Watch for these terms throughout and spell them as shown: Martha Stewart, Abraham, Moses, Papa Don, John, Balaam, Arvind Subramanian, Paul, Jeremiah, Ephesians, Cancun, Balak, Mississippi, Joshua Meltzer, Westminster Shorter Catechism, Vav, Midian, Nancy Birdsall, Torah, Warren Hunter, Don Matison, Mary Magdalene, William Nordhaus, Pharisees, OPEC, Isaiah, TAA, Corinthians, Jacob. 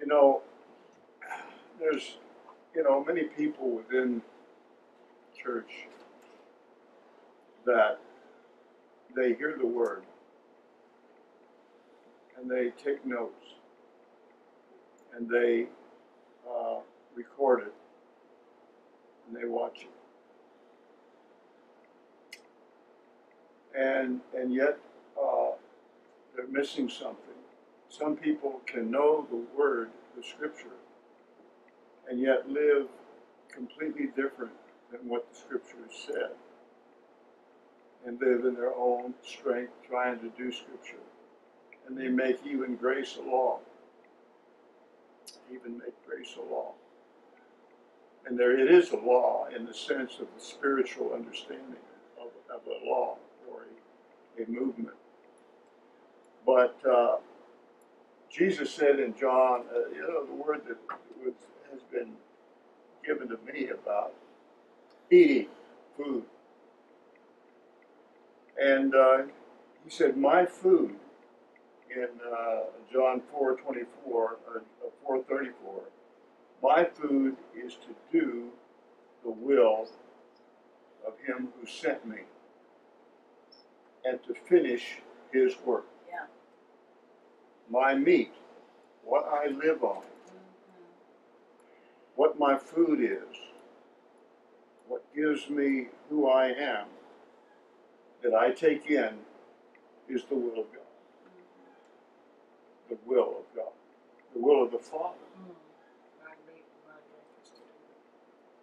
You know, there's, you know, many people within church that they hear the word and they take notes and they record it and they watch it. And yet they're missing something. Some people can know the word, the scripture, and yet live completely different than what the scripture said, and live in their own strength trying to do scripture. And they make even grace a law. Even make grace a law. And there it is a law in the sense of the spiritual understanding of a law or a movement. But Jesus said in John, you know, the word that has been given to me about eating food. And he said, my food, in John 4:34, my food is to do the will of him who sent me and to finish his work. Yeah. My meat, what I live on, what my food is, what gives me who I am, that I take in is the will of God. The will of God. The will of the Father.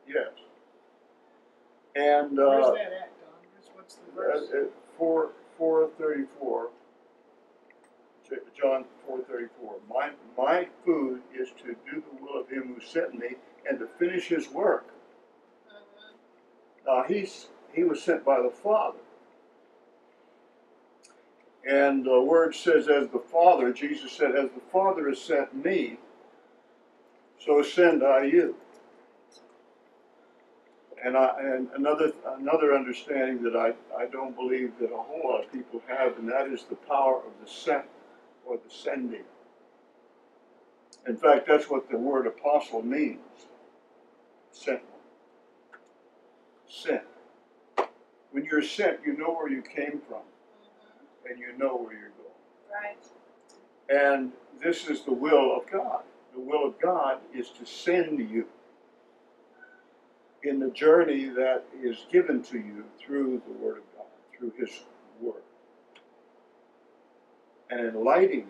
Yes. And where's that at, Don? What's the verse? 4:34. John 4:34. My food is to do the will of him who sent me and to finish his work. Now he was sent by the Father. And the word says, as the Father, Jesus said, as the Father has sent me, so send I you. And another understanding that I don't believe that a whole lot of people have, and that is the power of the sent or the sending. In fact, that's what the word apostle means. Sent one. Sent. When you're sent, you know where you came from. And you know where you're going. Right. And this is the will of God. The will of God is to send you in the journey that is given to you through the Word of God, through His Word. And enlightening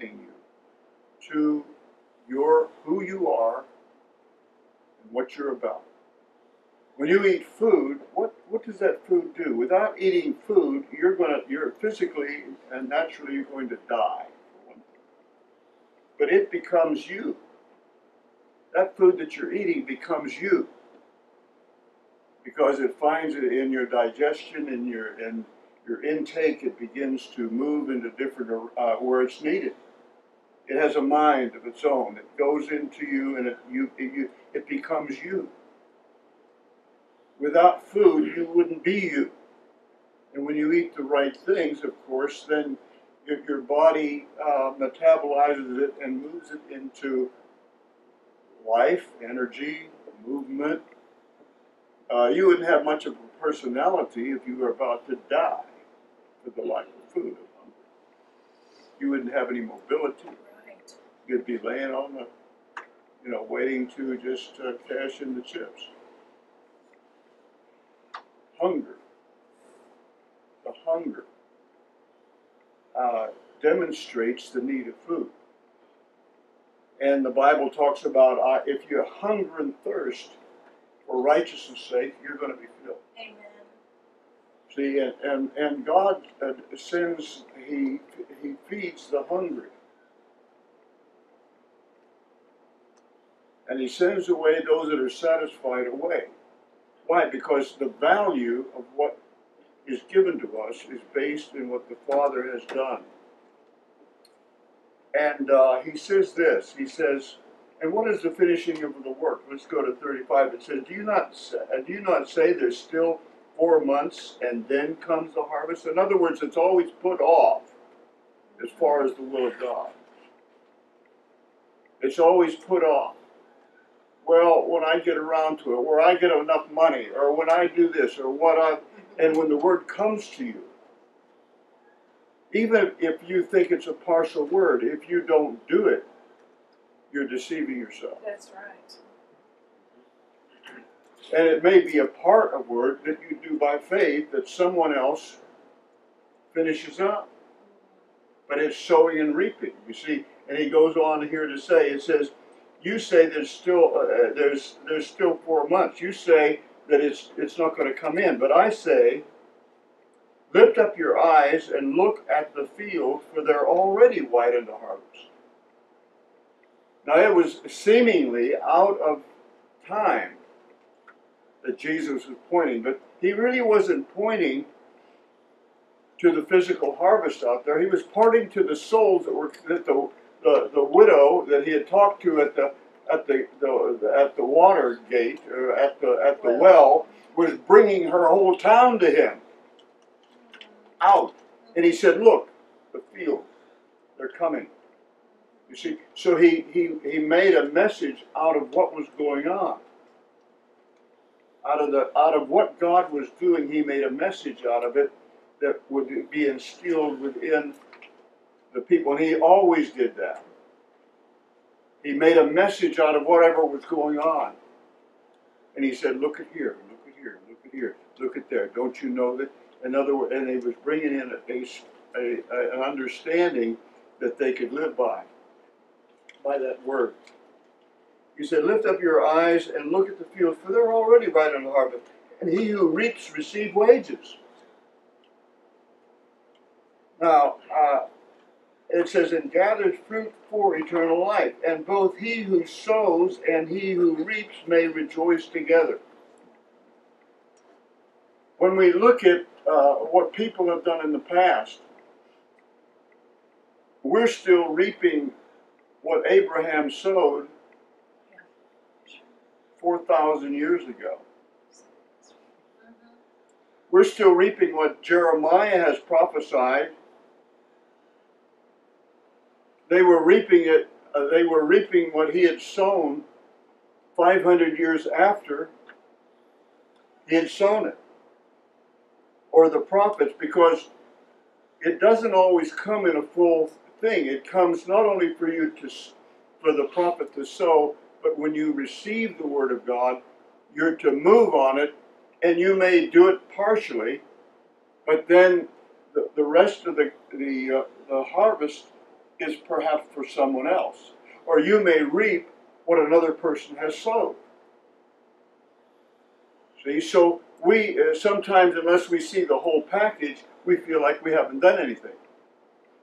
you to your who you are and what you're about. When you eat food, what does that food do? Without eating food, you're physically and naturally you're going to die. But it becomes you. That food that you're eating becomes you. Because it finds it in your digestion, in your intake, it begins to move into different where it's needed. It has a mind of its own. It goes into you, and it becomes you. Without food, you wouldn't be you. And when you eat the right things, of course, then your body metabolizes it and moves it into life, energy, movement. You wouldn't have much of a personality if you were about to die for the lack of food. You wouldn't have any mobility. Right. You'd be laying on the, you know, waiting to just cash in the chips. Hunger, the hunger demonstrates the need of food. And the Bible talks about if you hunger and thirst for righteousness' sake, you're going to be filled. Amen. See, and God sends, He feeds the hungry. And He sends away those that are satisfied away. Why? Because the value of what is given to us is based in what the Father has done. And he says this, he says, and what is the finishing of the work? Let's go to 35. It says, do you not say there's still 4 months and then comes the harvest? In other words, it's always put off as far as the will of God. It's always put off. Well, when I get around to it, or I get enough money, or when I do this, or what I... And when the word comes to you, even if you think it's a partial word, if you don't do it, you're deceiving yourself. That's right. And it may be a part of work that you do by faith that someone else finishes up. But it's sowing and reaping, you see. And he goes on here to say, it says, you say there's still 4 months. You say that it's not going to come in. But I say, lift up your eyes and look at the field, for they're already white in the harvest. Now it was seemingly out of time that Jesus was pointing, but he really wasn't pointing to the physical harvest out there. He was pointing to the souls that were the widow that he had talked to at the water gate, or at the well, was bringing her whole town to him out, and he said, "Look, the field, they're coming." You see, so he made a message out of what was going on. Out of what God was doing, he made a message out of it that would be instilled within the people. And he always did that. He made a message out of whatever was going on. And he said, look at here, look at here, look at here, look at there. Don't you know that? In other words, and he was bringing in an understanding that they could live by that word. He said, lift up your eyes and look at the field, for they're already right on the harvest. And he who reaps receives wages. Now, it says, and gathers fruit for eternal life. And both he who sows and he who reaps may rejoice together. When we look at what people have done in the past, we're still reaping what Abraham sowed 4,000 years ago. We're still reaping what Jeremiah has prophesied. They were reaping it. They were reaping what he had sown 500 years after he had sown it, or the prophets, because it doesn't always come in a full thing. It comes not only for you to, for the prophet to sow, but when you receive the word of God, you're to move on it, and you may do it partially, but then the rest of the harvest is perhaps for someone else, or you may reap what another person has sown. See, so we sometimes, unless we see the whole package, we feel like we haven't done anything.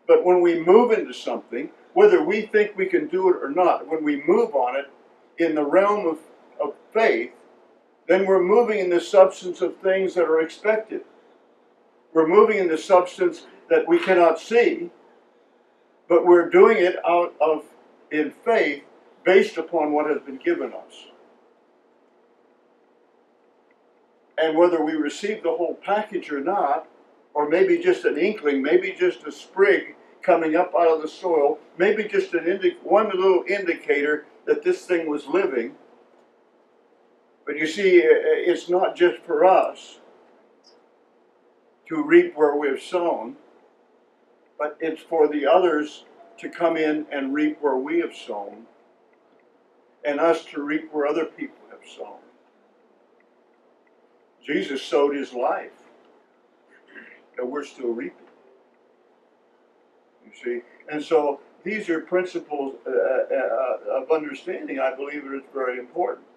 But when we move into something, whether we think we can do it or not, when we move on it in the realm of faith, then we're moving in the substance of things that are expected. We're moving in the substance that we cannot see, but we're doing it in faith based upon what has been given us. And whether we receive the whole package or not, or maybe just an inkling, maybe just a sprig coming up out of the soil, maybe just one little indicator that this thing was living. But you see, it's not just for us to reap where we have sown, but it's for the others to come in and reap where we have sown, and us to reap where other people have sown. Jesus sowed his life, and we're still reaping. You see? And so these are principles of understanding. I believe it is very important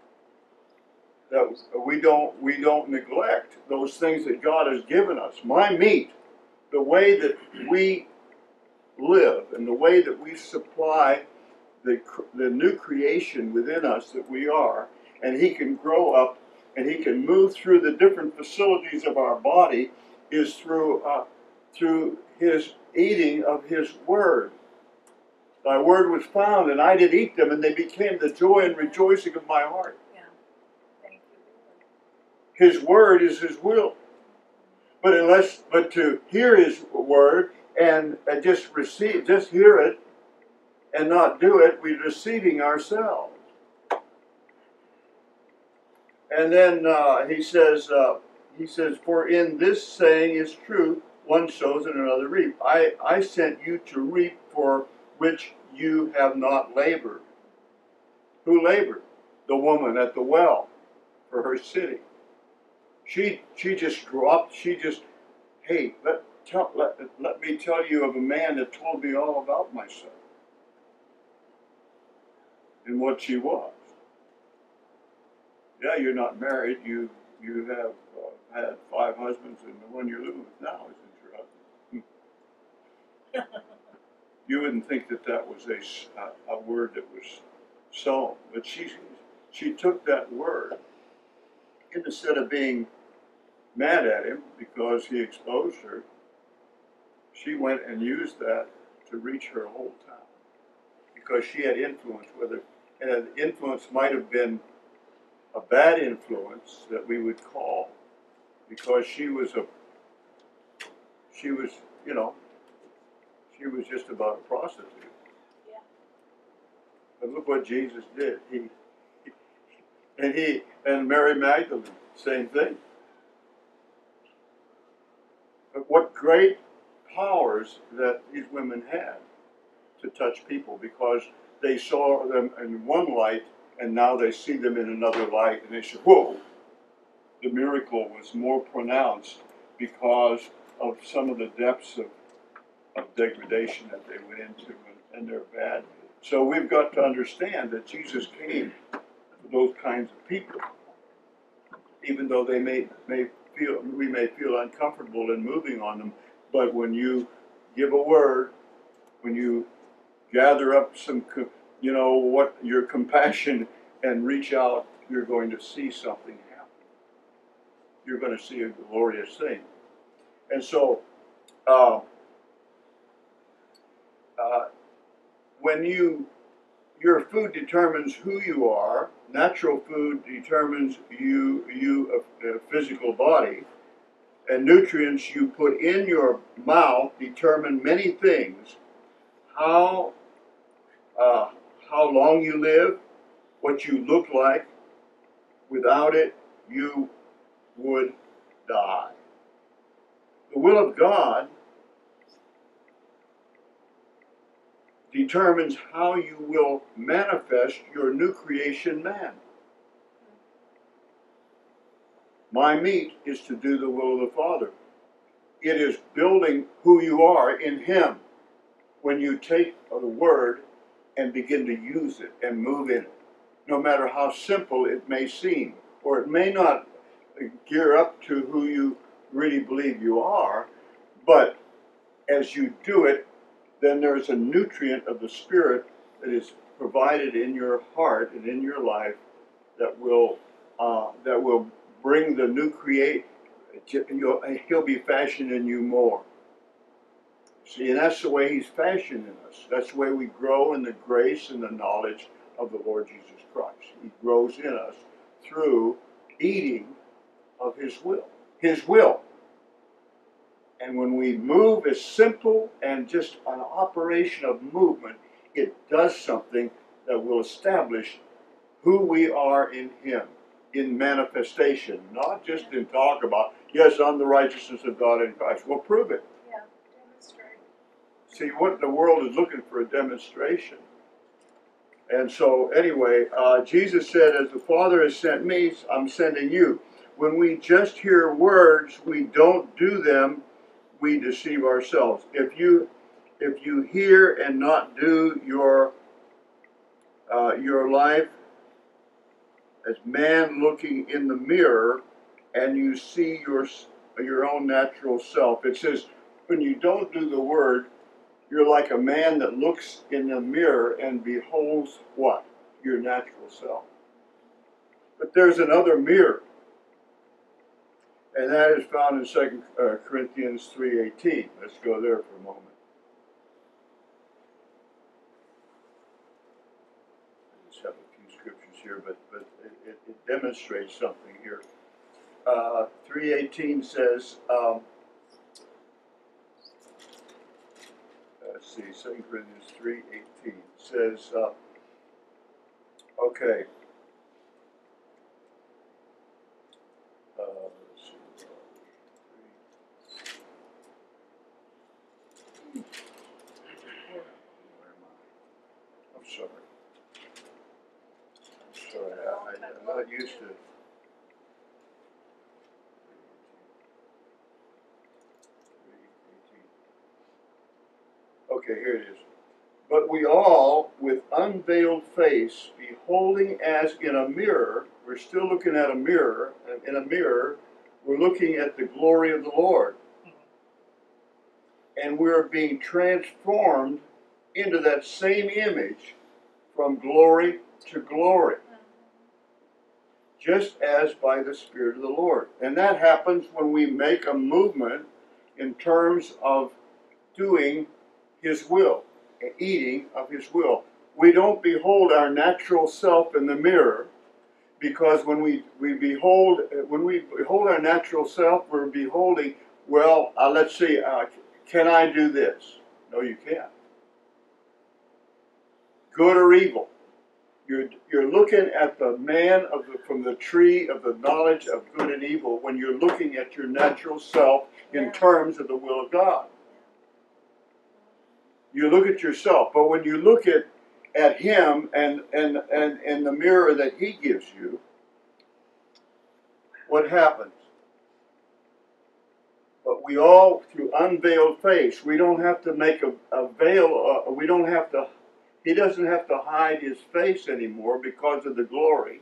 that we don't neglect those things that God has given us. My meat, the way that we live and the way that we supply the new creation within us that we are, and he can grow up and he can move through the different facilities of our body, is through his eating of his word. Thy word was found, and I did eat them, and they became the joy and rejoicing of my heart. Yeah. Thank you. His word is his will, but to hear his word and just hear it and not do it, we're deceiving ourselves. And then he says, for in this saying is truth, one sows and another reap. I sent you to reap for which you have not labored. Who labored? The woman at the well for her city. She just dropped, hey, let me tell you of a man that told me all about myself and what she was. Yeah, you're not married. You have had 5 husbands, and the one you're living with now is your husband. You wouldn't think that that was a word that was sown, but she took that word, and instead of being mad at him because he exposed her, she went and used that to reach her whole town because she had influence. Whether and influence might have been a bad influence that we would call, because she was just about a prostitute. Yeah. But look what Jesus did. He and Mary Magdalene, same thing. But what great powers that these women had to touch people, because they saw them in one light, and now they see them in another light, and they say, whoa, the miracle was more pronounced because of some of the depths of degradation that they went into, and they're bad. So we've got to understand that Jesus came for those kinds of people, even though they may feel uncomfortable in moving on them. But when you give a word, when you gather up some, your compassion and reach out, you're going to see something happen. You're going to see a glorious thing. And so, when your food determines who you are, natural food determines your physical body, and nutrients you put in your mouth determine many things. How long you live, what you look like. Without it, you would die. The will of God determines how you will manifest your new creation man. My meat is to do the will of the Father. It is building who you are in Him when you take the Word and begin to use it and move in it, no matter how simple it may seem, or it may not gear up to who you really believe you are. But as you do it, then there's a nutrient of the Spirit that is provided in your heart and in your life that will bring the new create. He'll be fashioning you more. See, and that's the way He's fashioning us. That's the way we grow in the grace and the knowledge of the Lord Jesus Christ. He grows in us through eating of His will. His will. And when we move, it's simple and just an operation of movement. It does something that will establish who we are in Him in manifestation, not just in talk about, yes, I'm the righteousness of God in Christ. Well, prove it. Yeah, demonstrate. See, what the world is looking for, a demonstration. And so, anyway, Jesus said, as the Father has sent me, I'm sending you. When we just hear words, we don't do them, we deceive ourselves. If you hear and not do, your life as man looking in the mirror, and you see your own natural self. It says when you don't do the word, you're like a man that looks in the mirror and beholds what? Your natural self. But there's another mirror, and that is found in 2 Corinthians 3:18. Let's go there for a moment. I just have a few scriptures here, but it demonstrates something here. 3:18 says, let's see, 2 Corinthians 3:18. says, okay. Used to. Okay, here it is. But we all, with unveiled face, beholding as in a mirror, we're still looking at a mirror, in a mirror, we're looking at the glory of the Lord. And we're being transformed into that same image from glory to glory, just as by the Spirit of the Lord. And that happens when we make a movement in terms of doing His will, eating of His will. We don't behold our natural self in the mirror, because when we behold our natural self, we're beholding, well, let's see, can I do this? No, you can't. Good or evil. You're looking at the man of the, from the tree of the knowledge of good and evil when you're looking at your natural self in terms of the will of God. You look at yourself, but when you look at Him and the mirror that He gives you, what happens? But we all, through unveiled face, we don't have to make a veil, we don't have to. He doesn't have to hide His face anymore because of the glory.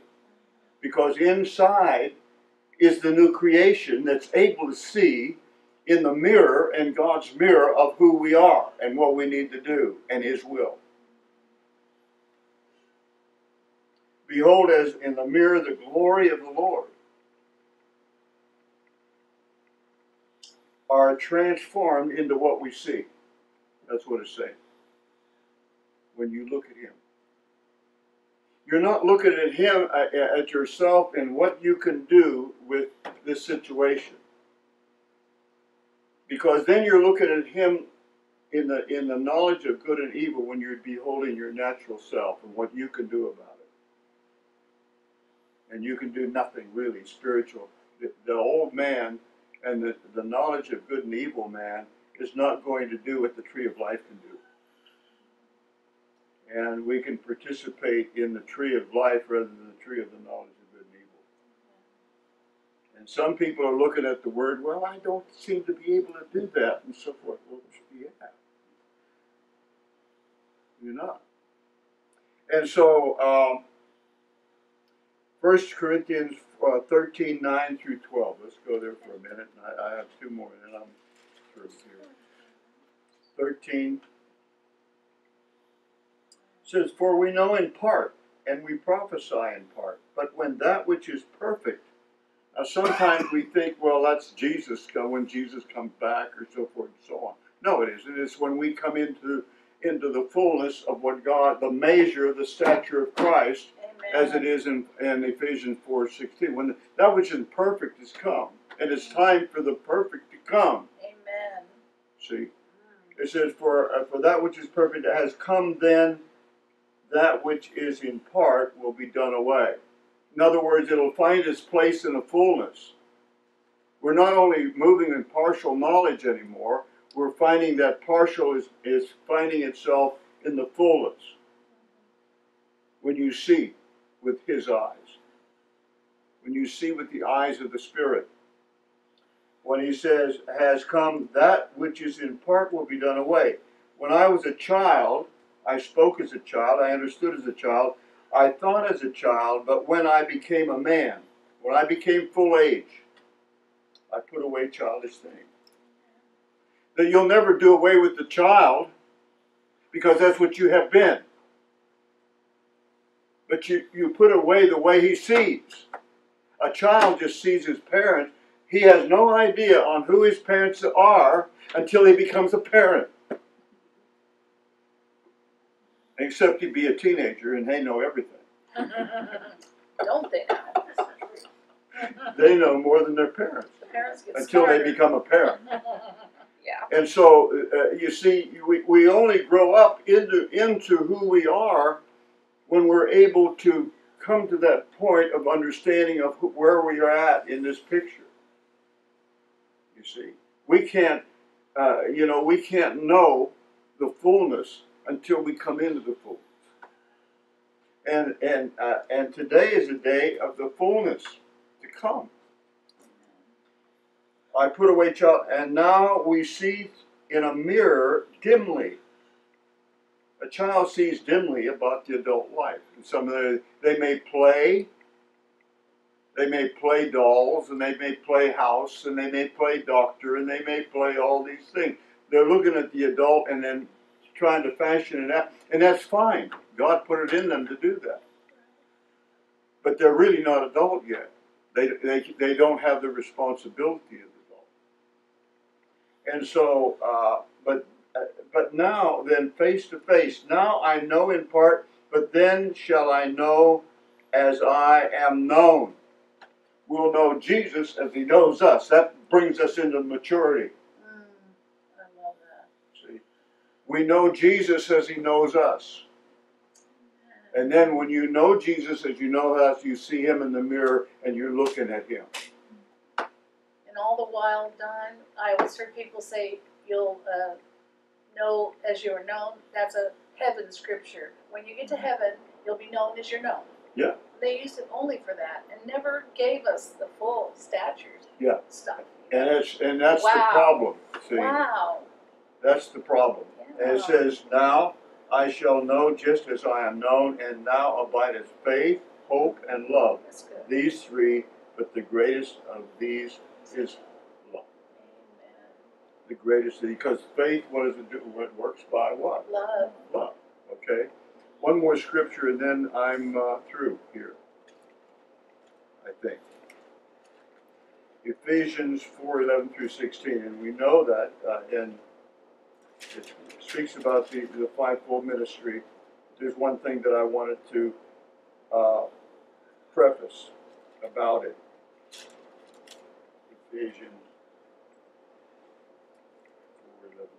Because inside is the new creation that's able to see in the mirror, and God's mirror, of who we are and what we need to do and His will. Behold, as in the mirror, the glory of the Lord, are transformed into what we see. That's what it's saying. When you look at Him, you're not looking at Him, at yourself, and what you can do with this situation. Because then you're looking at Him in the knowledge of good and evil when you're beholding your natural self and what you can do about it. And you can do nothing really spiritual. The old man and the knowledge of good and evil man is not going to do what the tree of life can do. And we can participate in the tree of life rather than the tree of the knowledge of good and evil. And some people are looking at the word, well, I don't seem to be able to do that, and so forth. Well, yeah. You're not. And so, 1 Corinthians 13, 9 through 12. Let's go there for a minute. I have two more, and then I'm through here. 13. It says, for we know in part, and we prophesy in part, but when that which is perfect. Now sometimes we think, well, that's Jesus, when Jesus comes back, or so forth and so on. No, it isn't. It's when we come into the fullness of what God, the measure of the stature of Christ. Amen. As it is in Ephesians 4:16. When that which is perfect is come, and it's time for the perfect to come. Amen. See? It says, for that which is perfect has come, then that which is in part will be done away. In other words, it'll find its place in the fullness. We're not only moving in partial knowledge anymore, we're finding that partial is finding itself in the fullness. When you see with His eyes. When you see with the eyes of the Spirit. When He says, has come, that which is in part will be done away. When I was a child, I spoke as a child, I understood as a child, I thought as a child, but when I became a man, when I became full age, I put away childish things. That you'll never do away with the child, because that's what you have been. But you put away the way he sees. A child just sees his parents. He has no idea on who his parents are until he becomes a parent. Except he'd be a teenager and they know everything. Don't they? They know more than their parents. The parents get until started. They become a parent. Yeah. And so, you see, we only grow up into who we are when we're able to come to that point of understanding of where we are at in this picture. You see, we can't, we can't know the fullness until we come into the fullness. And today is a day of the fullness to come. I put away child, and now we see in a mirror dimly. A child sees dimly about the adult life. And some of they may play. They may play dolls, and they may play house, and they may play doctor, and they may play all these things. They're looking at the adult and then trying to fashion it out, and that's fine. God put it in them to do that. But they're really not adult yet. They don't have the responsibility of adult. And so, but now then, face to face. Now I know in part, but then shall I know as I am known. We'll know Jesus as He knows us. That brings us into maturity. I love that. See, we know Jesus as He knows us. And then when you know Jesus as you know us, you see Him in the mirror and you're looking at Him. And all the while, Don, I always heard people say, you'll know as you are known. That's a heaven scripture. When you get to heaven, you'll be known as you're known. Yeah. They used it only for that and never gave us the full statures. Yeah. Stuff. And that's wow. The problem. See? Wow. That's the problem. Yeah. And it says, now I shall know just as I am known, and now abideth faith, hope, and love. These three, but the greatest of these is love. Amen. The greatest, because faith, what does it do? It works by what? Love. Love. Okay. One more scripture, and then I'm through here, I think. Ephesians 4:11 through 16, and we know that it speaks about the fivefold ministry. There's one thing that I wanted to preface about it. Ephesians 4:11 through 16.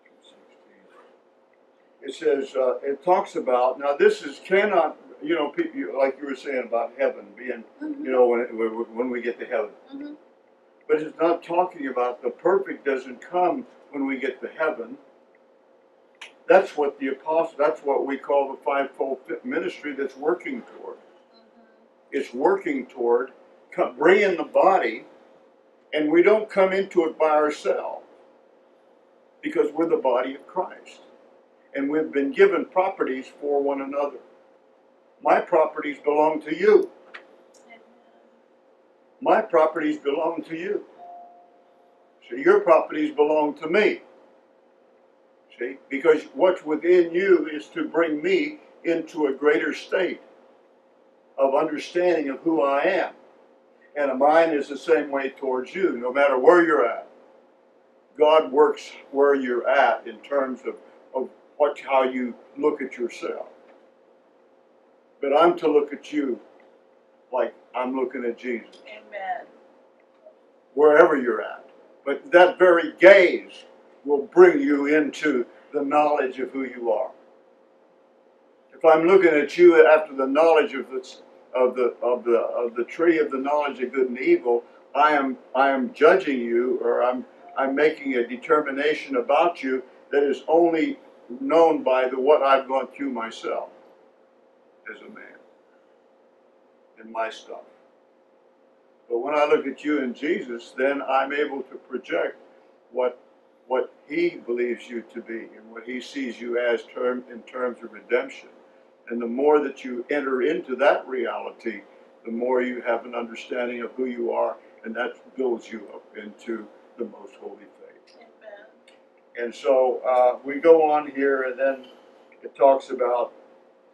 It says, it talks about, now this is cannot, you know, people, like you were saying about heaven being, you know, when we get to heaven. But it's not talking about the perfect doesn't come when we get to heaven. That's what the apostle, that's what we call the fivefold ministry that's working toward. It's working toward bringing the body, and we don't come into it by ourselves because we're the body of Christ. And we've been given properties for one another. My properties belong to you. My properties belong to you. So your properties belong to me. See? Because what's within you is to bring me into a greater state of understanding of who I am. And mine is the same way towards you, no matter where you're at. God works where you're at in terms of how you look at yourself. But I'm to look at you like I'm looking at Jesus. Amen. Wherever you're at. But that very gaze will bring you into the knowledge of who you are. If I'm looking at you after the knowledge of the tree of the knowledge of good and evil, I am judging you, or I'm making a determination about you that is only known by what I've gone through myself as a man in my stuff. But when I look at you in Jesus, then I'm able to project what He believes you to be and what He sees you as in terms of redemption. And the more that you enter into that reality, the more you have an understanding of who you are, and that builds you up into the most holy faith. Amen. And so we go on here, and then it talks about,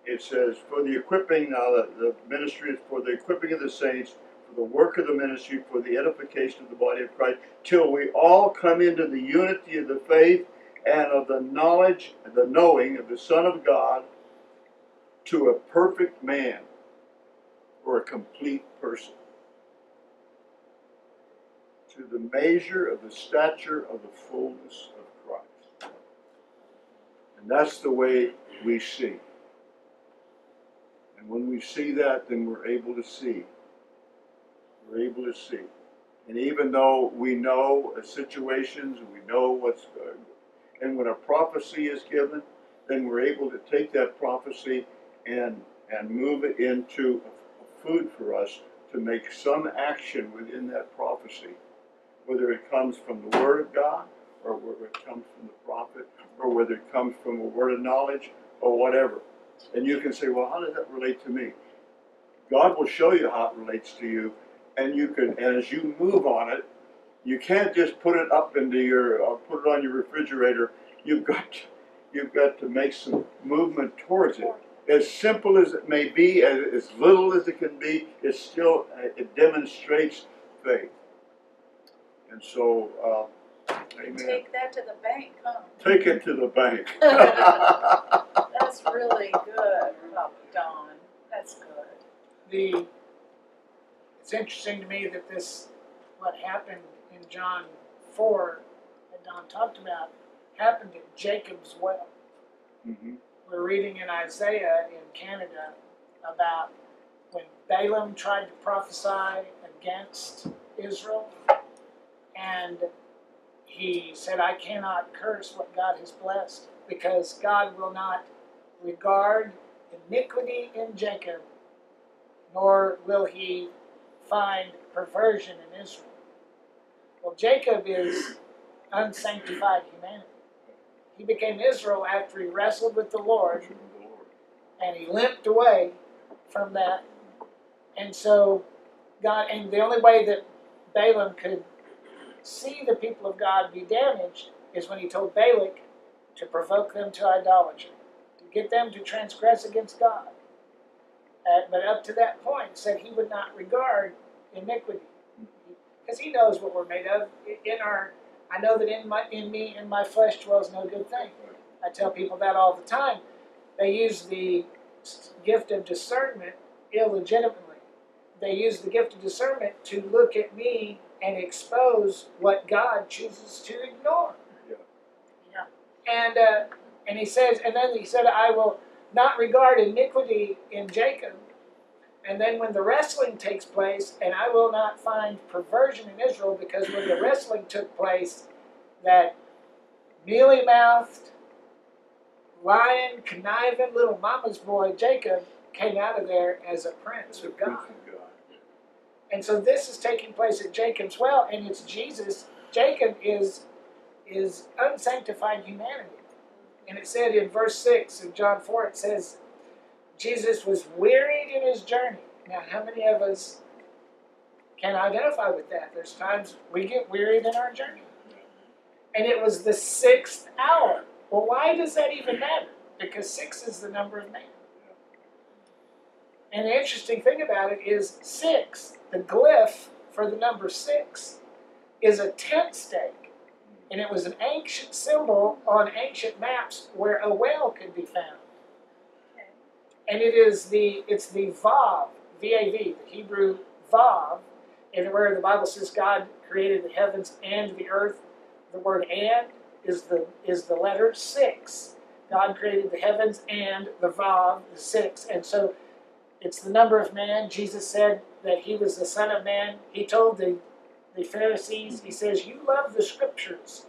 it says, for the equipping, now the ministry is for the equipping of the saints, the work of the ministry, for the edification of the body of Christ, till we all come into the unity of the faith and of the knowledge and the knowing of the Son of God, to a perfect man, or a complete person, to the measure of the stature of the fullness of And that's the way we see. And when we see that, then we're able to see. We're able to see. And even though we know situations, we know what's good, and when a prophecy is given, then we're able to take that prophecy and move it into food for us to make some action within that prophecy, whether it comes from the Word of God, or whether it comes from the prophet, or whether it comes from a word of knowledge, or whatever. And you can say, well, how does that relate to me? God will show you how it relates to you, and you can, and as you move on it, you can't just put it up into your, put it on your refrigerator. You've got to make some movement towards it. As simple as it may be, as little as it can be, it still, it demonstrates faith. And so, amen. Take that to the bank, huh? Take it to the bank. That's really good, Papa Don. That's good. It's interesting to me that this, what happened in John 4 that Don talked about, happened at Jacob's well. Mm-hmm. We're reading in Isaiah in Canada about when Balaam tried to prophesy against Israel, and he said, I cannot curse what God has blessed, because God will not regard iniquity in Jacob, nor will he find perversion in Israel. Well, Jacob is unsanctified humanity. He became Israel after he wrestled with the Lord, and he limped away from that. And so God, and the only way that Balaam could see the people of God be damaged is when he told Balak to provoke them to idolatry, to get them to transgress against God. But up to that point, said he would not regard iniquity, because he knows what we're made of. I know that in me, in my flesh dwells no good thing. I tell people that all the time. They use the gift of discernment illegitimately. They use the gift of discernment to look at me and expose what God chooses to ignore. Yeah. Yeah. And he says, and then he said, I will not regard iniquity in Jacob. And then when the wrestling takes place, and I will not find perversion in Israel, because when the wrestling took place, that mealy-mouthed, lying, conniving little mama's boy, Jacob, came out of there as a prince of God. And so this is taking place at Jacob's well, and it's Jesus. Jacob is unsanctified humanity. And it said in verse 6 of John 4, it says, Jesus was wearied in his journey. Now, how many of us can identify with that? There's times we get wearied in our journey. And it was the 6th hour. Well, why does that even matter? Because 6 is the number of man. And the interesting thing about it is 6, the glyph for the number 6, is a tent stake. And it was an ancient symbol on ancient maps where a whale could be found. And it's the Vav, V-A-V, the Hebrew Vav, and where the Bible says God created the heavens and the earth. The word "and" is the letter 6. God created the heavens and the Vav, the 6. And so it's the number of man. Jesus said that he was the Son of Man. He told the Pharisees, he says, you love the Scriptures,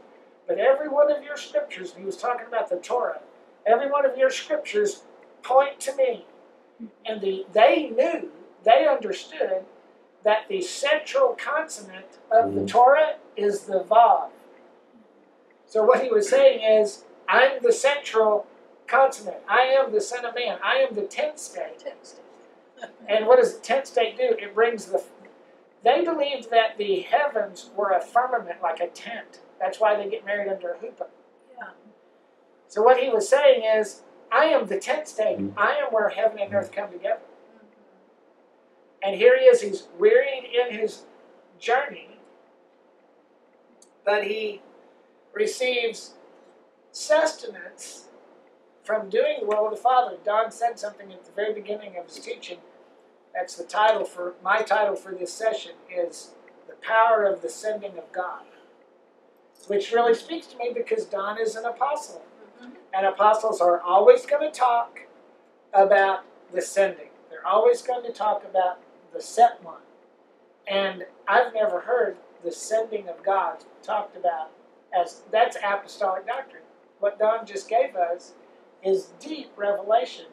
but every one of your Scriptures, and he was talking about the Torah, every one of your Scriptures point to me. And they knew, they understood that the central consonant of the Torah is the Vav. So what he was saying is, I'm the central consonant. I am the Son of Man. I am the tenth state. And what does the tenth state do? It brings the... They believed that the heavens were a firmament, like a tent. That's why they get married under a hoopah. Yeah. So what he was saying is, I am the tent stake. I am where heaven and earth come together. And here he is. He's wearied in his journey, but he receives sustenance from doing the will of the Father. Don said something at the very beginning of his teaching. That's the title for my title for this session is The Power of the Sending of God, which really speaks to me because Don is an apostle. And apostles are always going to talk about the sending. They're always going to talk about the sent one. And I've never heard the sending of God talked about as, that's apostolic doctrine. What Don just gave us is deep revelation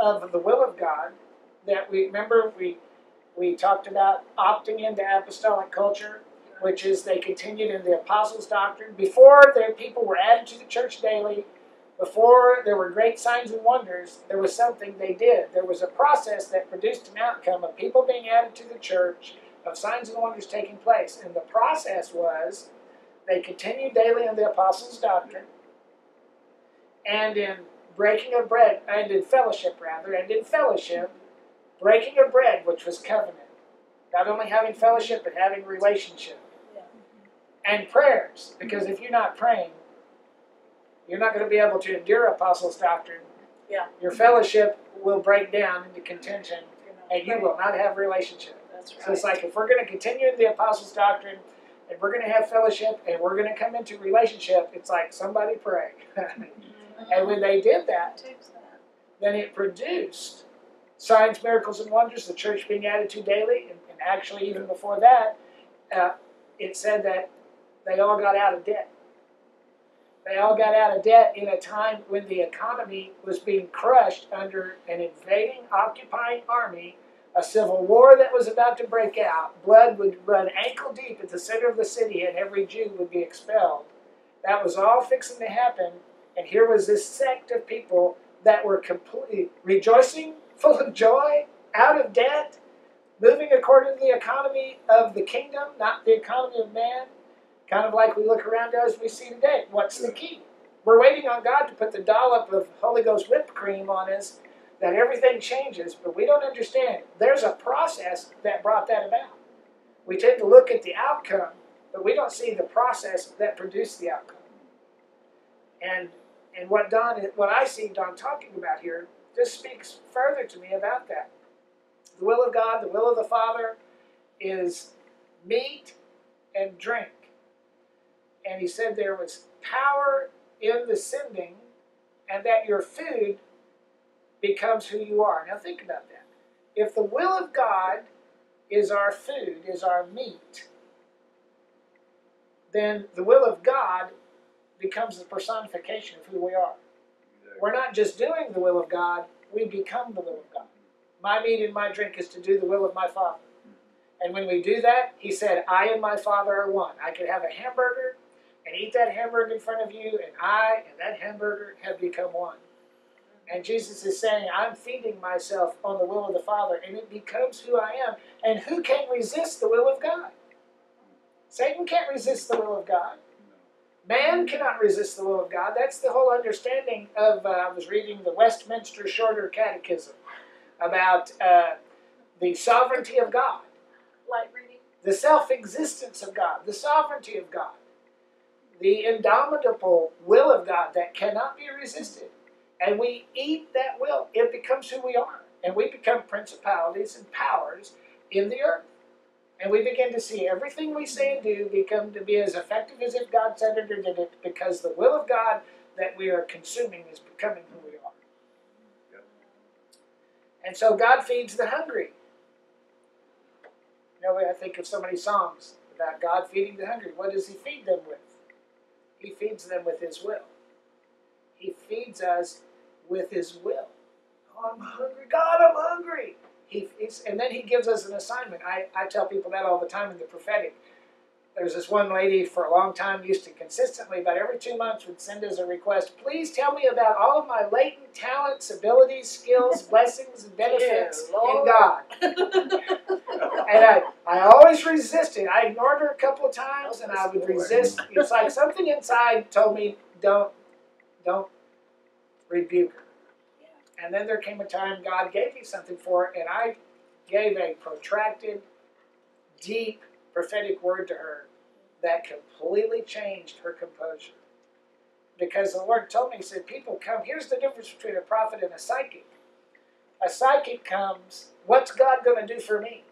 of the will of God that we, remember, we talked about opting into apostolic culture, which is they continued in the apostles' doctrine. Before the people were added to the church daily, before there were great signs and wonders, there was something they did. There was a process that produced an outcome of people being added to the church, of signs and wonders taking place. And the process was they continued daily in the apostles' doctrine and in breaking of bread, and in fellowship rather, and in fellowship, breaking of bread, which was covenant. Not only having fellowship, but having relationship. And prayers, because if you're not praying, you're not going to be able to endure apostles' doctrine. Yeah. Your fellowship will break down into contention, and you will not have relationship. That's right. So it's like if we're going to continue in the apostles' doctrine, and we're going to have fellowship, and we're going to come into relationship, it's like somebody pray. And when they did that, then it produced signs, miracles, and wonders, the church being added to daily, and actually even before that, it said that they all got out of debt. They all got out of debt in a time when the economy was being crushed under an invading, occupying army, a civil war that was about to break out. Blood would run ankle deep at the center of the city, and every Jew would be expelled. That was all fixing to happen, and here was this sect of people that were completely rejoicing, full of joy, out of debt, moving according to the economy of the kingdom, not the economy of man. Kind of like we look around as we see today. What's the key? We're waiting on God to put the dollop of Holy Ghost whipped cream on us that everything changes, but we don't understand. There's a process that brought that about. We tend to look at the outcome, but we don't see the process that produced the outcome. And what I see Don talking about here just speaks further to me about that. The will of God, the will of the Father is meat and drink. And he said there was power in the sending, and that your food becomes who you are. Now think about that. If the will of God is our food, is our meat, then the will of God becomes the personification of who we are. We're not just doing the will of God, we become the will of God. My meat and my drink is to do the will of my Father. And when we do that, he said, I and my Father are one. I could have a hamburger and eat that hamburger in front of you, and I and that hamburger have become one. And Jesus is saying, I'm feeding myself on the will of the Father, and it becomes who I am. And who can resist the will of God? Satan can't resist the will of God. Man cannot resist the will of God. That's the whole understanding of, I was reading the Westminster Shorter Catechism about the sovereignty of God. Light reading. The self-existence of God, the sovereignty of God, the indomitable will of God that cannot be resisted. And we eat that will. It becomes who we are. And we become principalities and powers in the earth. And we begin to see everything we say and do become to be as effective as if God said it or did it, because the will of God that we are consuming is becoming who we are. Yep. And so God feeds the hungry. You know, I think of so many Psalms about God feeding the hungry. What does he feed them with? He feeds them with his will. He feeds us with his will. Oh, I'm hungry. God, I'm hungry. And then he gives us an assignment. I tell people that all the time in the prophetic. There's this one lady for a long time used to consistently, about every 2 months, would send us a request. Please tell me about all of my latent talents, abilities, skills, blessings, and benefits in God. And I always resisted. I ignored her a couple of times, and I would resist. It's like something inside told me, don't rebuke her. And then there came a time God gave me something for it, and I gave a protracted, deep prophetic word to her that completely changed her composure. Because the Lord told me, he said, people come, here's the difference between a prophet and a psychic. A psychic comes, what's God going to do for me?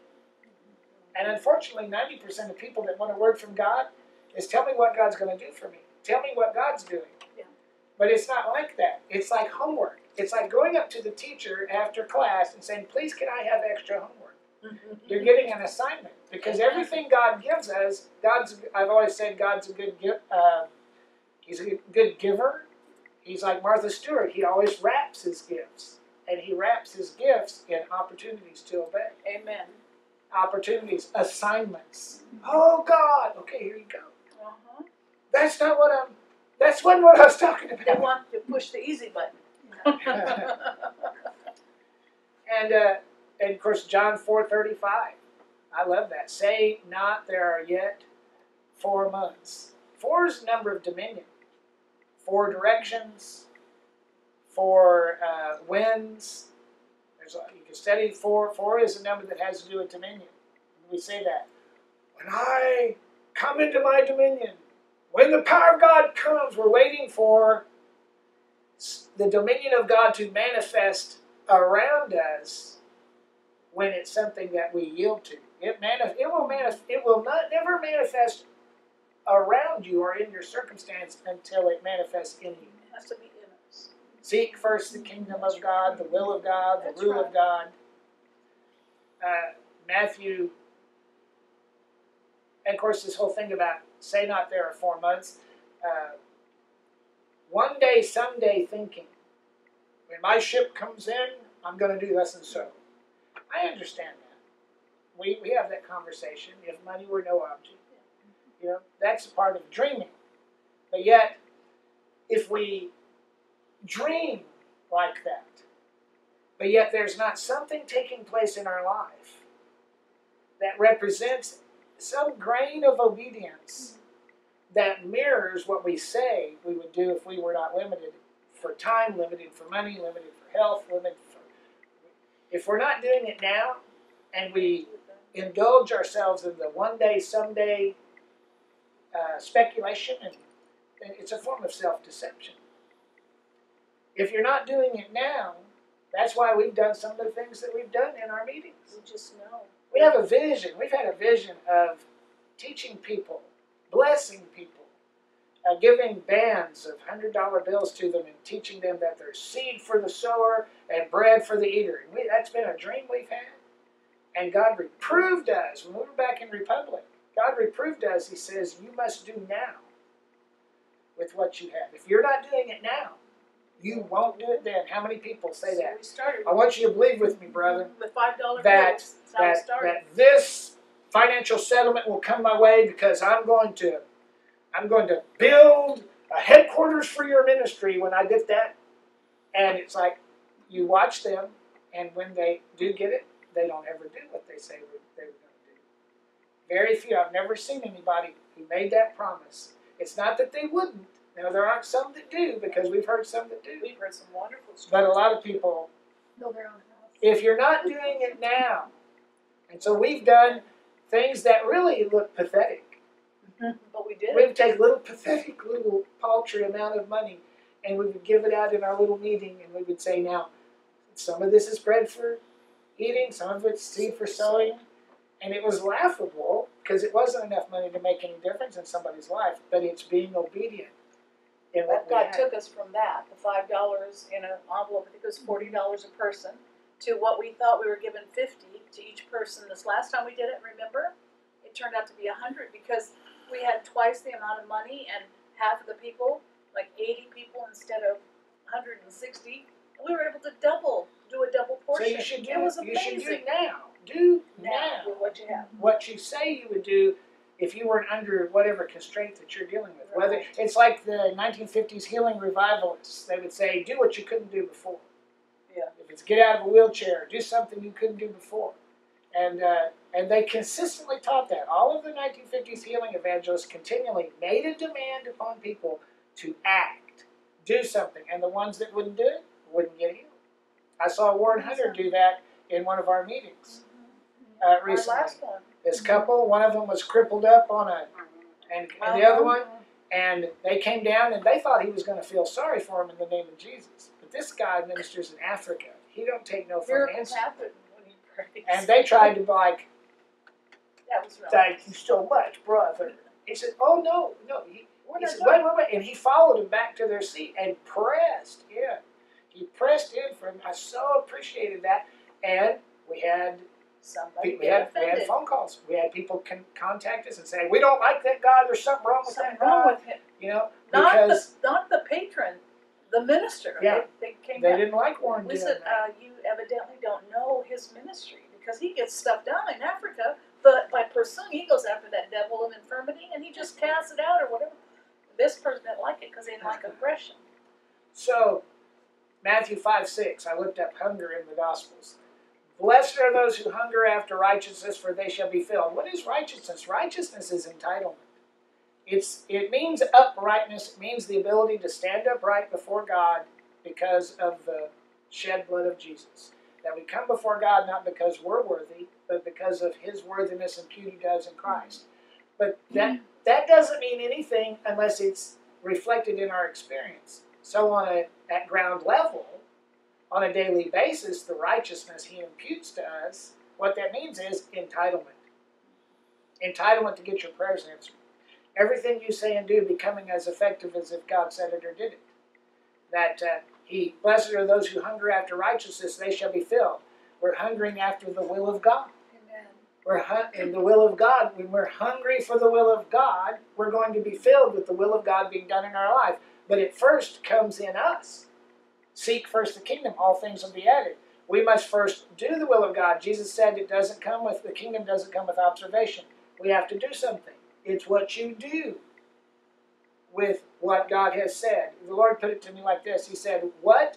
And unfortunately, 90% of people that want a word from God is, tell me what God's going to do for me. Tell me what God's doing. But it's not like that. It's like homework. It's like going up to the teacher after class and saying, please, can I have extra homework? You're getting an assignment. Because everything God gives us, I've always said God's a good giver. He's a good giver. He's like Martha Stewart. He always wraps his gifts. And he wraps his gifts in opportunities to obey. Amen. Opportunities, assignments. Oh, God. Okay, here you go. That's not what I'm... That's what I was talking about. They want to push the easy button. And of course, John 4:35. I love that. Say not there are yet 4 months. 4 is the number of dominion. 4 directions. 4 winds. You can study 4. 4 is a number that has to do with dominion. We say that. When I come into my dominion, when the power of God comes, we're waiting for the dominion of God to manifest around us when it's something that we yield to. It will never manifest around you or in your circumstance until it manifests in you. It has to be in us. Seek first the kingdom of God, the will of God, the rule of God. Matthew, and of course this whole thing about say not there are 4 months. One day, someday thinking, when my ship comes in, I'm going to do this and so. I understand that. We have that conversation, if money were no object. You know, that's a part of dreaming. But yet, if we dream like that, but yet there's not something taking place in our life that represents some grain of obedience that mirrors what we say we would do if we were not limited for time, limited for money, limited for health, limited for... If we're not doing it now and we indulge ourselves in the one day, someday speculation, and it's a form of self-deception. If you're not doing it now, that's why we've done some of the things that we've done in our meetings. We just know. We have a vision. We've had a vision of teaching people, blessing people, giving bands of $100 bills to them and teaching them that there's seed for the sower and bread for the eater. And that's been a dream we've had. And God reproved us when we were back in Republic. God reproved us. He says, you must do now with what you have. If you're not doing it now, you won't do it then. How many people say that? We started. I want you to believe with me, brother, the $5 that this financial settlement will come my way because I'm going to build a headquarters for your ministry when I get that. And it's like you watch them, and when they do get it, they don't ever do what they say they were going to do. Very few. I've never seen anybody who made that promise. It's not that they wouldn't. Now, there aren't some that do, because we've heard some that do. We've heard some wonderful stories. But a lot of people, if you're not doing it now, and so we've done things that really look pathetic. But we did. We've taken little pathetic, little paltry amount of money, and we would give it out in our little meeting, and we would say, now, some of this is bread for eating, some of it's seed for sowing. And it was laughable, because it wasn't enough money to make any difference in somebody's life, but it's being obedient. But God took us from that, the $5 in an envelope, I think it was $40 a person, to what we thought we were given $50 to each person. This last time we did it, remember? It turned out to be $100 because we had twice the amount of money, and half of the people, like 80 people instead of 160, we were able to do a double portion. So you should do it. Was amazing. You should do it now. Do now what you have. What you say you would do if you weren't under whatever constraint that you're dealing with. Right. Whether it's like the 1950s healing revivalists, they would say, do what you couldn't do before. Yeah. If it's get out of a wheelchair, do something you couldn't do before. And they consistently taught that. All of the 1950s healing evangelists continually made a demand upon people to act, do something. And the ones that wouldn't do it wouldn't get healed. I saw Warren Hunter do that in one of our meetings recently. Our last one. This couple, one of them was crippled up on a, and the other one, and they came down and they thought he was going to feel sorry for him in the name of Jesus. But this guy ministers in Africa. He don't take no for an answer. When he prays. And they tried to like, that was wrong. Thank you so much, brother. He said, oh no, no, he, Wait. And he followed him back to their seat and pressed in. He pressed in for him. I so appreciated that. And we had somebody. We had phone calls. We had people contact us and say, "We don't like that guy. There's something wrong with that guy. Something wrong with him." You know, not the patron, the minister. Yeah, they didn't like Warren. We said, "You evidently don't know his ministry because he gets stuff done in Africa." But by pursuing, he goes after that devil of infirmity, and he just casts it out or whatever. This person didn't like it because they didn't like oppression. So, Matthew 5:6, I looked up hunger in the Gospels. Blessed are those who hunger after righteousness, for they shall be filled. What is righteousness? Righteousness is entitlement. It means uprightness. It means the ability to stand upright before God because of the shed blood of Jesus. That we come before God not because we're worthy, but because of his worthiness imputed to us in Christ. But that doesn't mean anything unless it's reflected in our experience. So at ground level, on a daily basis, the righteousness he imputes to us, what that means is entitlement. Entitlement to get your prayers answered. Everything you say and do becoming as effective as if God said it or did it. That blessed are those who hunger after righteousness, they shall be filled. We're hungering after the will of God. Amen. When we're hungry for the will of God, we're going to be filled with the will of God being done in our life. But it first comes in us. Seek first the kingdom, all things will be added. We must first do the will of God. Jesus said the kingdom doesn't come with observation. We have to do something. It's what you do with what God has said. The Lord put it to me like this. He said, what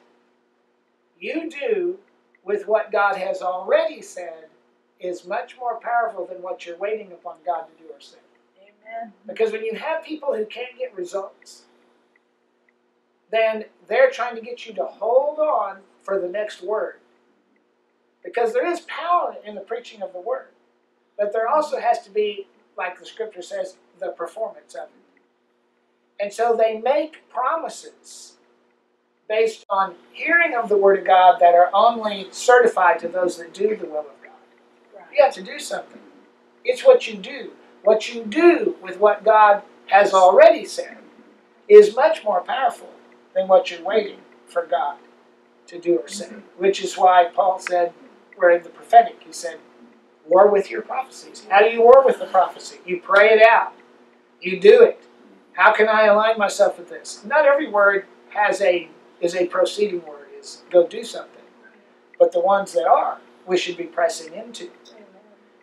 you do with what God has already said is much more powerful than what you're waiting upon God to do or say. Amen. Because when you have people who can't get results, then they're trying to get you to hold on for the next word. Because there is power in the preaching of the word. But there also has to be, like the scripture says, the performance of it. And so they make promises based on hearing of the word of God that are only certified to those that do the will of God. Right. You have to do something. It's what you do. What you do with what God has already said is much more powerful than what you're waiting for God to do or say. Which is why Paul said, we're in the prophetic, he said, war with your prophecies. How do you war with the prophecy? You pray it out. You do it. How can I align myself with this? Not every word is a proceeding word, is go do something. But the ones that are, we should be pressing into.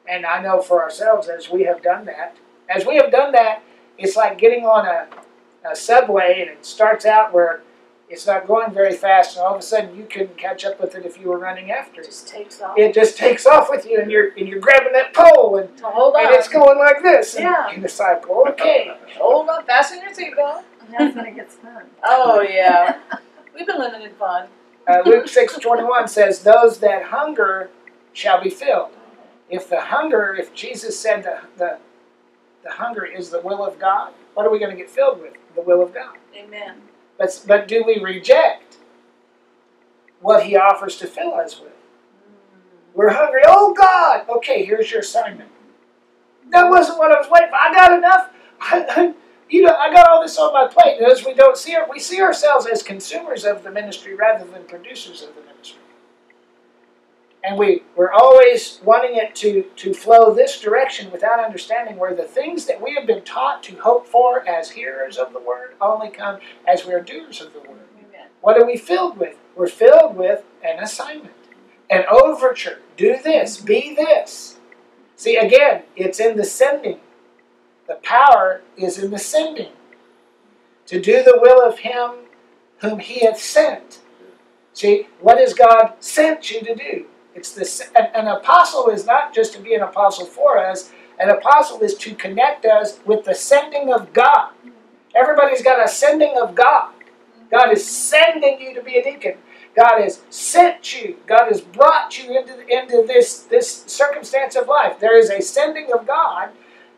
And I know for ourselves, as we have done that, it's like getting on a subway, and it starts out where it's not going very fast, and all of a sudden you couldn't catch up with it if you were running after it. It just takes off. It just takes off with you, and you're grabbing that pole, and it's going like this. Yeah. And it's like, okay, hold on, fasten your seatbelt. That's when it gets fun. Oh yeah, we've been living in fun. Luke 6:21 says, "Those that hunger shall be filled." If Jesus said the hunger is the will of God, what are we going to get filled with? The will of God. Amen. But do we reject what he offers to fill us with? We're hungry. Oh, God! Okay, here's your assignment. That wasn't what I was waiting for. I got enough. I got all this on my plate. And as we see ourselves as consumers of the ministry rather than producers of the ministry. And we're always wanting it to flow this direction without understanding where the things that we have been taught to hope for as hearers of the word only come as we are doers of the word. Amen. What are we filled with? We're filled with an assignment, an overture. Do this, be this. See, again, it's in the sending. The power is in the sending. To do the will of him whom he hath sent. See, what has God sent you to do? It's an apostle is not just to be an apostle for us. An apostle is to connect us with the sending of God. Everybody's got a sending of God. God is sending you to be a deacon. God has sent you. God has brought you into this circumstance of life. There is a sending of God.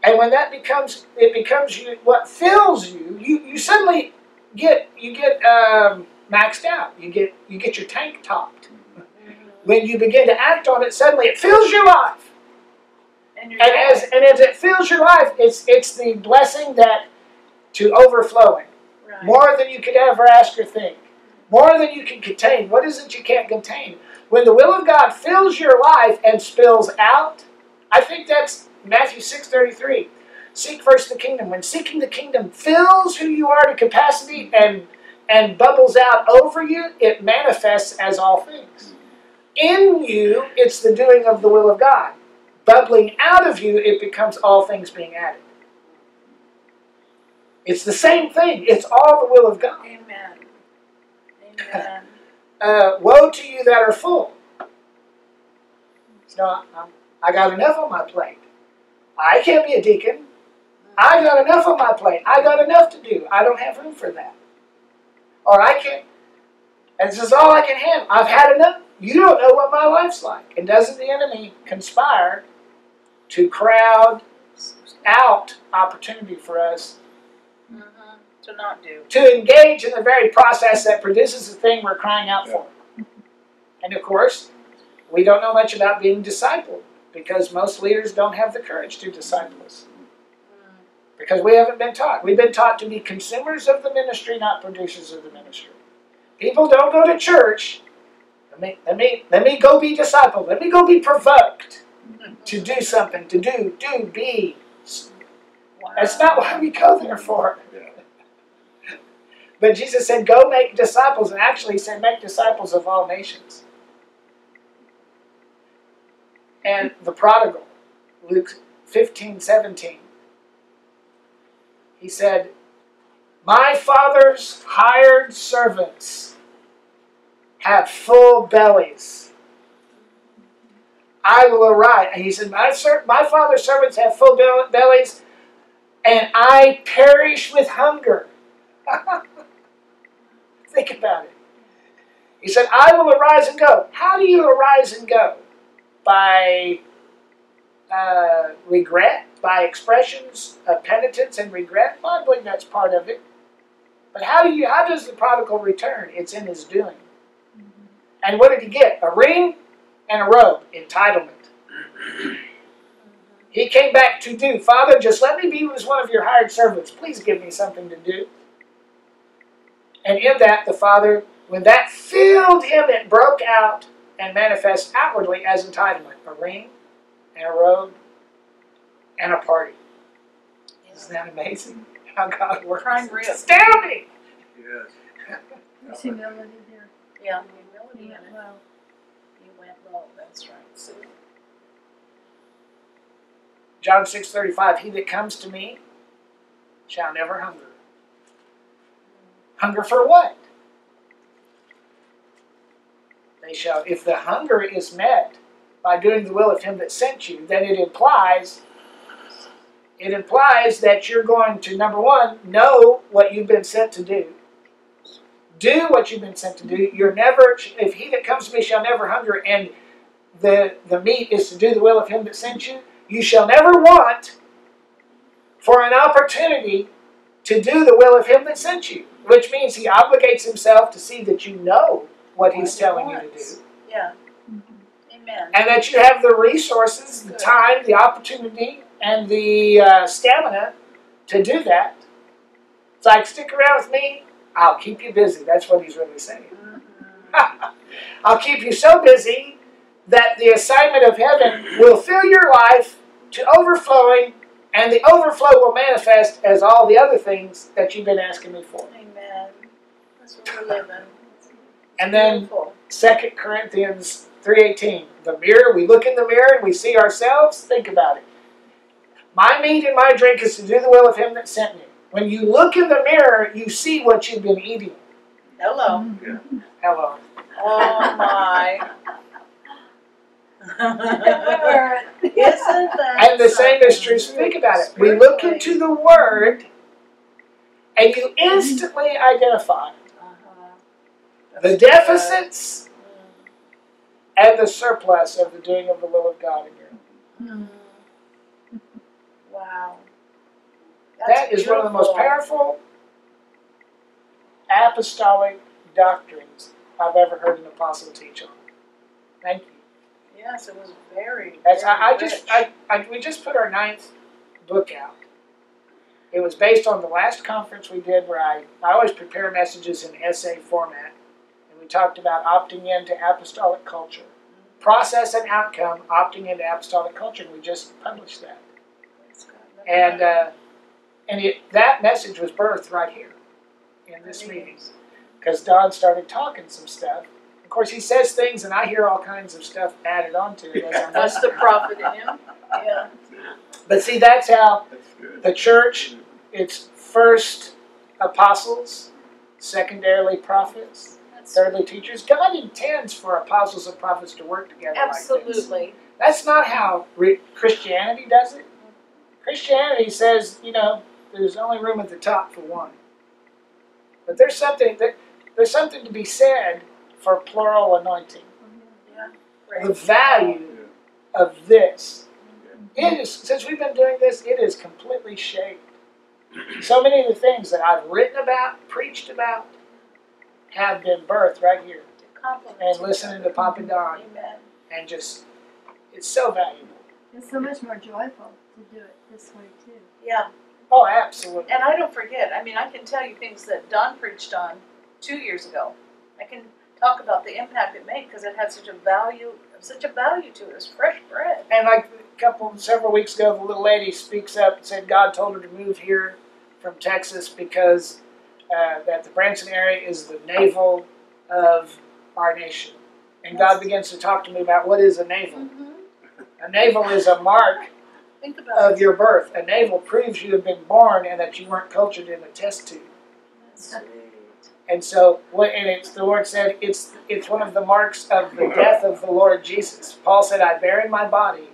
And when that becomes you, what fills you, you suddenly get maxed out. You get your tank topped. When you begin to act on it, suddenly it fills your life. And as it fills your life, it's the blessing that to overflowing. Right. More than you could ever ask or think. More than you can contain. What is it you can't contain? When the will of God fills your life and spills out, I think that's Matthew 6:33. Seek first the kingdom. When seeking the kingdom fills who you are to capacity and bubbles out over you, it manifests as all things. In you, it's the doing of the will of God. Bubbling out of you, it becomes all things being added. It's the same thing. It's all the will of God. Amen. Amen. Woe to you that are full. So I got enough on my plate. I can't be a deacon. I got enough on my plate. I got enough to do. I don't have room for that. Or I can't. This is all I can handle. I've had enough. You don't know what my life's like. And doesn't the enemy conspire to crowd out opportunity for us to not do? To engage in the very process that produces the thing we're crying out for. And of course, we don't know much about being discipled because most leaders don't have the courage to disciple us. Because we haven't been taught. We've been taught to be consumers of the ministry, not producers of the ministry. People don't go to church. Let me go be discipled. Let me go be provoked to do something, to do, be. Wow. That's not why we go there for. But Jesus said, go make disciples. And actually he said, make disciples of all nations. And the prodigal, Luke 15:17, he said, my father's hired servants have full bellies. I will arise. And he said, my father's servants have full bellies, and I perish with hunger. Think about it. He said, I will arise and go. How do you arise and go? By regret? By expressions of penitence and regret? Well, I believe that's part of it. But how does the prodigal return? It's in his doing. And what did he get? A ring and a robe. Entitlement. He came back to do. Father, just let me be as one of your hired servants. Please give me something to do. And in that, the Father, when that filled him, it broke out and manifests outwardly as entitlement. A ring and a robe and a party. Isn't that amazing? How God works. It's astounding! Yes. There's humility here. Yeah, humility in it. Well. You went low, that's right. So. John 6:35, he that comes to me shall never hunger. Hunger for what? They shall. If the hunger is met by doing the will of him that sent you, then it implies that you're going to, number one, know what you've been sent to do. Do what you've been sent to do. You're never, if he that comes to me shall never hunger, and the meat is to do the will of him that sent you, you shall never want for an opportunity to do the will of him that sent you. Which means he obligates himself to see that you know what he's telling you to do. Yeah. Amen. And that you have the resources, the time, the opportunity, and the stamina to do that. It's like, stick around with me, I'll keep you busy. That's what he's really saying. Mm-hmm. I'll keep you so busy that the assignment of heaven will fill your life to overflowing, and the overflow will manifest as all the other things that you've been asking me for. Amen. That's what we're living. And then 2 Corinthians 3:18. The mirror, we look in the mirror and we see ourselves. Think about it. My meat and my drink is to do the will of him that sent me. When you look in the mirror, you see what you've been eating. Hello. Yeah. Hello. Oh, my. And the same is true. Think about it. We look into the Word, and you instantly identify the deficits and the surplus of the doing of the will of God in your life. Wow. That is one of the most powerful apostolic doctrines I've ever heard an apostle teach on. Thank you. Yes, it was very. That's, very I just, I, we just put our 9th book out, It was based on the last conference we did where I always prepare messages in essay format. And we talked about opting into apostolic culture. Process and outcome, opting into apostolic culture. We just published that. And that message was birthed right here in this meeting. Because Don started talking some stuff. Of course, he says things, and I hear all kinds of stuff added onto it. That's the prophet in him. Yeah. But see, that's how the church, it's first apostles, secondarily prophets, thirdly teachers. God intends for apostles and prophets to work together. Absolutely. Like this. That's not how Christianity does it. Christianity says, you know, there's only room at the top for one. But there's something to be said for plural anointing. The value of this. It is, since we've been doing this, it is completely shaped. So many of the things that I've written about, preached about, have been birthed right here. And listening to Papa Don. Amen. And just, it's so valuable. It's so much more joyful to do it this way, too. Yeah. Oh, absolutely. And I don't forget. I mean, I can tell you things that Don preached on 2 years ago. I can talk about the impact it made because it had such a value to it. It was fresh bread. And like several weeks ago, the little lady speaks up and said God told her to move here from Texas because that the Branson area is the navel of our nation. And God begins to talk to me about what is a navel. A navel is a mark of your birth. A navel proves you have been born and that you weren't cultured in a test tube. That's sweet. And so, the Lord said, it's one of the marks of the death of the Lord Jesus. Paul said, I bear in my body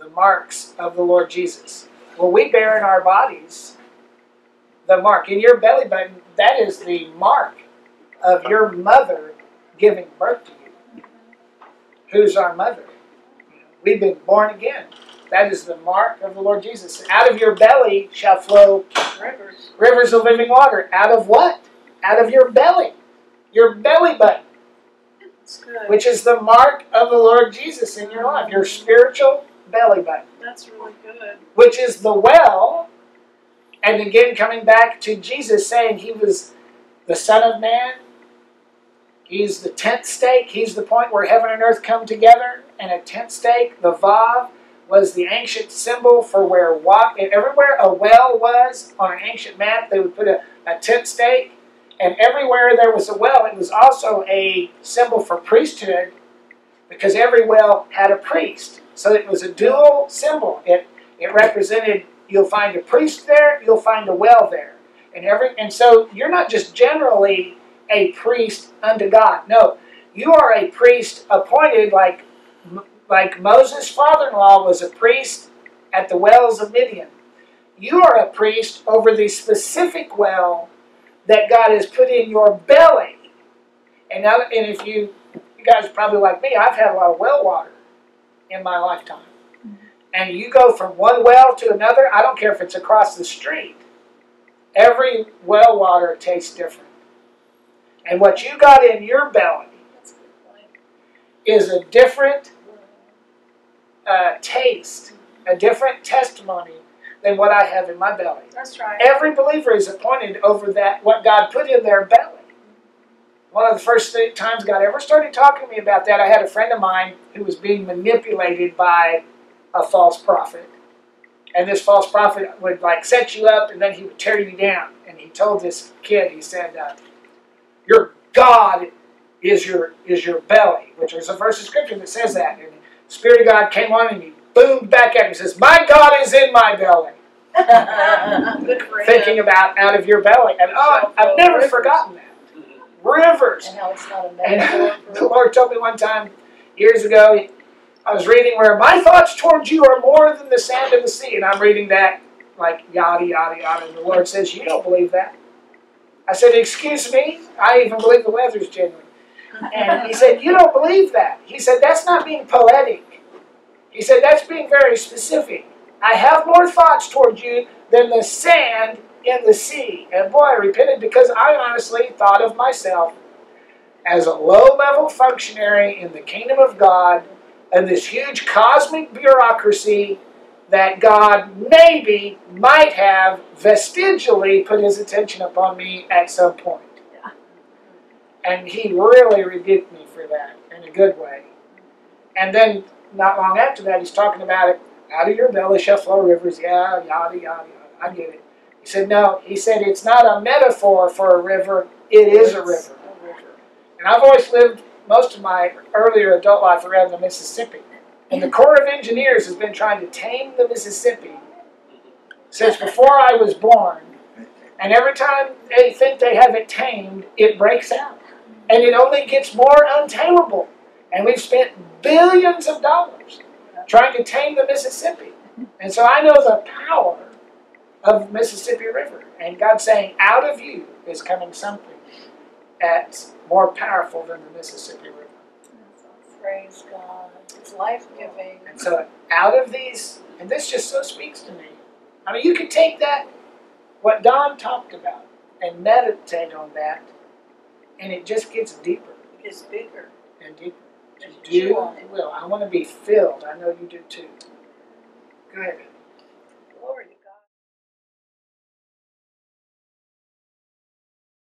the marks of the Lord Jesus. Well, we bear in our bodies the mark. In your belly button, that is the mark of your mother giving birth to you. Who's our mother? We've been born again. That is the mark of the Lord Jesus. Out of your belly shall flow rivers of living water. Out of what? Out of your belly button, which is the mark of the Lord Jesus in your life, your spiritual belly button. That's really good. Which is the well, and again coming back to Jesus saying he was the Son of Man, he's the tent stake, he's the point where heaven and earth come together, and a tent stake, the vav, was the ancient symbol for where everywhere a well was on an ancient map, they would put a tent stake. And everywhere there was a well, it was also a symbol for priesthood because every well had a priest. So it was a dual symbol. It represented, you'll find a priest there, you'll find a well there. And so you're not just generally a priest unto God. No, you are a priest appointed like Moses' father-in-law was a priest at the wells of Midian. You are a priest over the specific well that God has put in your belly. And now, and if you guys are probably like me, I've had a lot of well water in my lifetime. And you go from one well to another, I don't care if it's across the street. Every well water tastes different. And what you got in your belly is a different taste, a different testimony than what I have in my belly. That's right. Every believer is appointed over that, what God put in their belly. One of the first times God ever started talking to me about that, I had a friend of mine who was being manipulated by a false prophet. And this false prophet would like set you up and then he would tear you down. And he told this kid, he said, your God is your belly, which is a verse of scripture that says that. And the Spirit of God came on and he boomed back at him and says, my God is in my belly. Thinking about out of your belly. And oh, I've never forgotten that. Rivers. And how it's not a metaphor. The Lord told me one time, years ago, I was reading where my thoughts towards you are more than the sand of the sea. And I'm reading that like yada, yada, yada. And the Lord says, you don't believe that. I said, excuse me, I even believe the weather's genuine. And he said, you don't believe that. He said, that's not being poetic. He said, that's being very specific. I have more thoughts towards you than the sand in the sea. And boy, I repented because I honestly thought of myself as a low-level functionary in the kingdom of God and this huge cosmic bureaucracy that God maybe might have vestigially put his attention upon me at some point. Yeah. And he really rebuked me for that in a good way. And then not long after that, he's talking about it. Out of your belly shall flow rivers. Yeah, yada, yada, yada. I get it. He said, no. He said, it's not a metaphor for a river. It is a river. And I've always lived most of my earlier adult life around the Mississippi. And the Corps of Engineers has been trying to tame the Mississippi since before I was born. And every time they think they have it tamed, it breaks out. And it only gets more untamable. And we've spent billions of dollars trying to tame the Mississippi. And so I know the power of Mississippi River. And God's saying, out of you is coming something that's more powerful than the Mississippi River. Praise God. It's life-giving. And so out of these, and this just so speaks to me. I mean, you could take that, what Don talked about, and meditate on that, and it just gets deeper. It gets bigger. And deeper. You do, I want to be filled. I know you do too. Go ahead.